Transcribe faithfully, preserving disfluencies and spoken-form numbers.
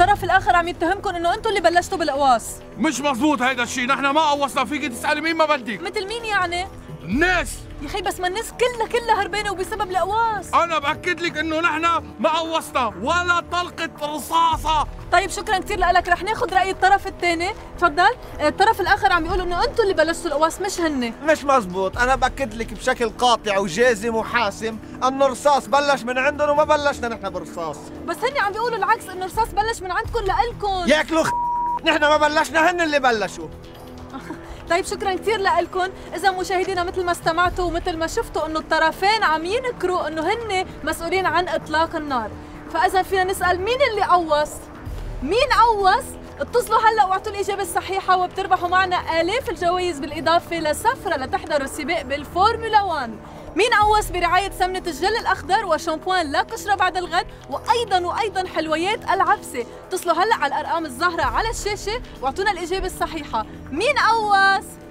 الطرف الاخر عم يتهمكم انه انتم اللي بلشتوا بالقواص. مش مظبوط هيدا الشيء، نحن ما قوصنا. فيكي تسالي مين ما بدك. مثل مين يعني؟ الناس يا اخي، بس ما الناس كلها كلها هربانه وبسبب القواص. انا باكد لك انه نحن ما قوصنا ولا طلقه رصاصه. طيب شكرا كثير لك، رح ناخذ راي الطرف الثاني، تفضل. الطرف الاخر عم يقول انه انتم اللي بلشتوا القواص مش هن. مش مزبوط، انا باكد لك بشكل قاطع وجازم وحاسم انه الرصاص بلش من عندهم وما بلشنا نحن بالرصاص. بس هن عم بيقولوا العكس، انه الرصاص بلش من عندكم لالكم. ياكلوا خ... نحن ما بلشنا، هن اللي بلشوا. طيب شكرا كثير لكم. اذا مشاهدينا مثل ما استمعتوا ومثل ما شفتوا انه الطرفين عم ينكروا انه هن مسؤولين عن اطلاق النار، فاذا فينا نسال مين اللي قوص؟ مين قوص؟ اتصلوا هلا واعطوا الاجابه الصحيحه وبتربحوا معنا الاف الجوائز بالاضافه لسفره لتحضروا السباق بالفورمولا واحد. مين قوص برعايه سمنه الجل الاخضر وشامبوان لا قشره بعد الغد، وايضا وايضا حلويات العبسه. اتصلوا هلا على الارقام الظاهره على الشاشه واعطونا الاجابه الصحيحه. مين قوص؟